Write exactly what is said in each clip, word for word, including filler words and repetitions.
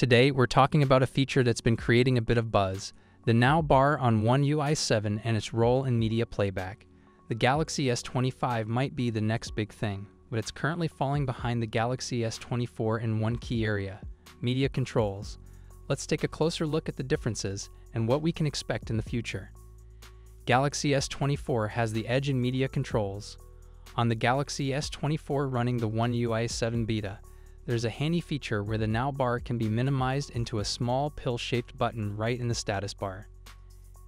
Today, we're talking about a feature that's been creating a bit of buzz, the Now Bar on One U I seven and its role in media playback. The Galaxy S twenty-five might be the next big thing, but it's currently falling behind the Galaxy S twenty-four in one key area, media controls. Let's take a closer look at the differences and what we can expect in the future. Galaxy S twenty-four has the edge in media controls. On the Galaxy S twenty-four running the One U I seven beta, there's a handy feature where the Now Bar can be minimized into a small pill-shaped button right in the status bar.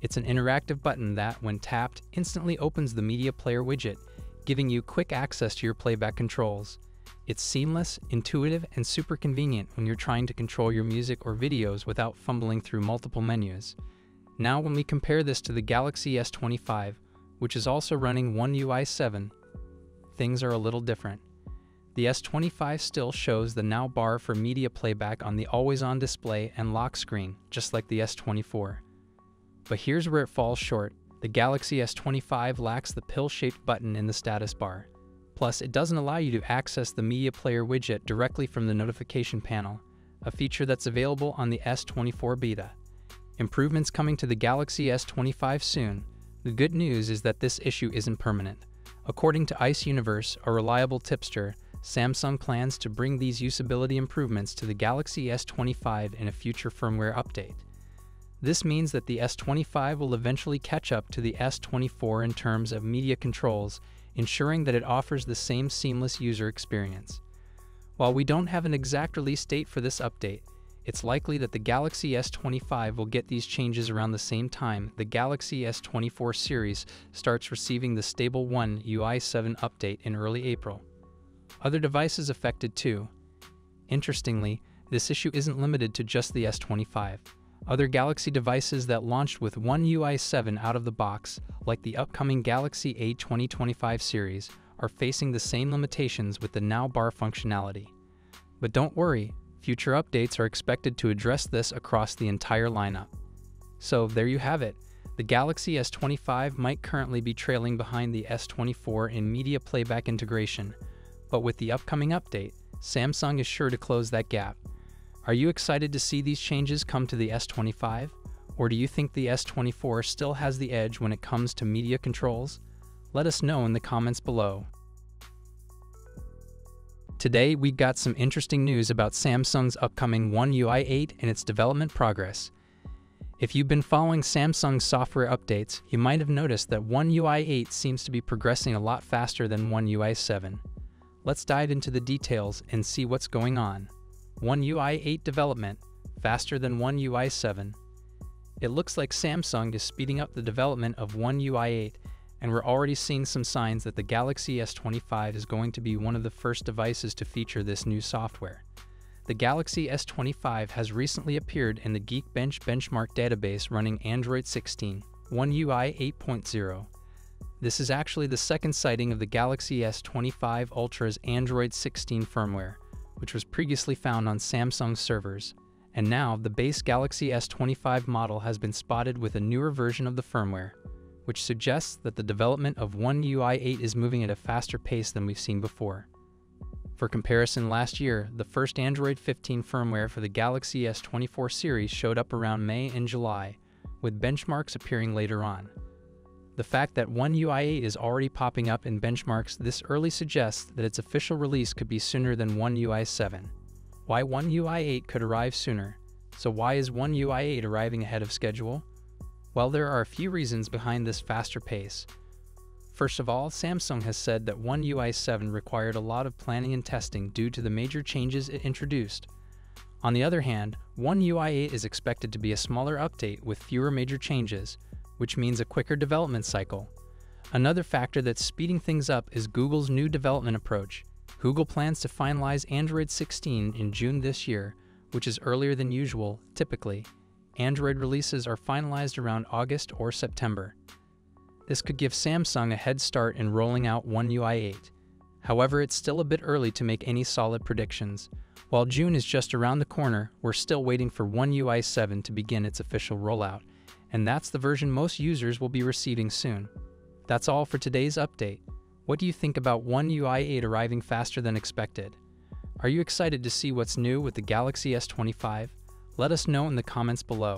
It's an interactive button that, when tapped, instantly opens the media player widget, giving you quick access to your playback controls. It's seamless, intuitive, and super convenient when you're trying to control your music or videos without fumbling through multiple menus. Now when we compare this to the Galaxy S twenty-five, which is also running One U I seven, things are a little different. The S twenty-five still shows the Now Bar for media playback on the always-on display and lock screen, just like the S twenty-four. But here's where it falls short. The Galaxy S twenty-five lacks the pill-shaped button in the status bar. Plus, it doesn't allow you to access the media player widget directly from the notification panel, a feature that's available on the S twenty-four beta. Improvements coming to the Galaxy S twenty-five soon. The good news is that this issue isn't permanent. According to Ice Universe, a reliable tipster, Samsung plans to bring these usability improvements to the Galaxy S twenty-five in a future firmware update. This means that the S twenty-five will eventually catch up to the S twenty-four in terms of media controls, ensuring that it offers the same seamless user experience. While we don't have an exact release date for this update, it's likely that the Galaxy S twenty-five will get these changes around the same time the Galaxy S twenty-four series starts receiving the stable One U I seven update in early April. Other devices affected too. Interestingly, this issue isn't limited to just the S twenty-five. Other Galaxy devices that launched with One U I seven out of the box, like the upcoming Galaxy A twenty twenty-five series, are facing the same limitations with the Now Bar functionality. But don't worry, future updates are expected to address this across the entire lineup. So there you have it. The Galaxy S twenty-five might currently be trailing behind the S twenty-four in media playback integration, but with the upcoming update, Samsung is sure to close that gap. Are you excited to see these changes come to the S twenty-five? Or do you think the S twenty-four still has the edge when it comes to media controls? Let us know in the comments below. Today, we got some interesting news about Samsung's upcoming One U I eight and its development progress. If you've been following Samsung's software updates, you might have noticed that One U I eight seems to be progressing a lot faster than One U I seven. Let's dive into the details and see what's going on. One U I eight development, faster than One U I seven. It looks like Samsung is speeding up the development of One U I eight, and we're already seeing some signs that the Galaxy S twenty-five is going to be one of the first devices to feature this new software. The Galaxy S twenty-five has recently appeared in the Geekbench benchmark database running Android sixteen, One U I eight point oh. This is actually the second sighting of the Galaxy S twenty-five Ultra's Android sixteen firmware, which was previously found on Samsung servers, and now the base Galaxy S twenty-five model has been spotted with a newer version of the firmware, which suggests that the development of One U I eight is moving at a faster pace than we've seen before. For comparison, last year, the first Android fifteen firmware for the Galaxy S twenty-four series showed up around May and July, with benchmarks appearing later on. The fact that One U I eight is already popping up in benchmarks this early suggests that its official release could be sooner than One U I seven. Why One U I eight could arrive sooner? So why is One U I eight arriving ahead of schedule? Well, there are a few reasons behind this faster pace. First of all, Samsung has said that One U I seven required a lot of planning and testing due to the major changes it introduced. On the other hand, One U I eight is expected to be a smaller update with fewer major changes, which means a quicker development cycle. Another factor that's speeding things up is Google's new development approach. Google plans to finalize Android sixteen in June this year, which is earlier than usual. Typically, Android releases are finalized around August or September. This could give Samsung a head start in rolling out One U I eight. However, it's still a bit early to make any solid predictions. While June is just around the corner, we're still waiting for One U I seven to begin its official rollout, and that's the version most users will be receiving soon. That's all for today's update. What do you think about One U I eight arriving faster than expected? Are you excited to see what's new with the Galaxy S twenty-five? Let us know in the comments below.